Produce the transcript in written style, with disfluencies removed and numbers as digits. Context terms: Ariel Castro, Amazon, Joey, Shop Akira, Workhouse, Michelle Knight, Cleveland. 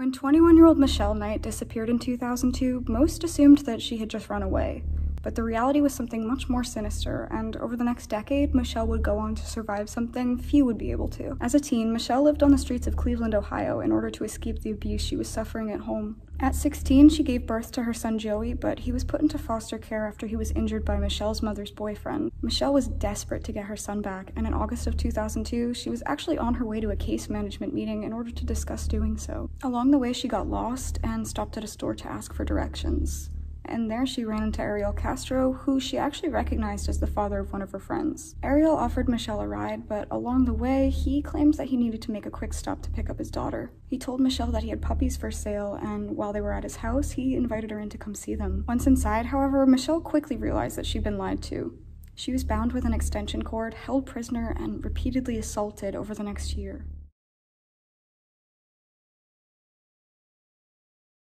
When 21-year-old Michelle Knight disappeared in 2002, most assumed that she had just run away. But the reality was something much more sinister, and over the next decade, Michelle would go on to survive something few would be able to. As a teen, Michelle lived on the streets of Cleveland, Ohio, in order to escape the abuse she was suffering at home. At 16, she gave birth to her son Joey, but he was put into foster care after he was injured by Michelle's mother's boyfriend. Michelle was desperate to get her son back, and in August of 2002, she was actually on her way to a case management meeting in order to discuss doing so. Along the way, she got lost and stopped at a store to ask for directions. And there she ran into Ariel Castro, who she actually recognized as the father of one of her friends. Ariel offered Michelle a ride, but along the way, he claims that he needed to make a quick stop to pick up his daughter. He told Michelle that he had puppies for sale, and while they were at his house, he invited her in to come see them. Once inside, however, Michelle quickly realized that she'd been lied to. She was bound with an extension cord, held prisoner, and repeatedly assaulted over the next year.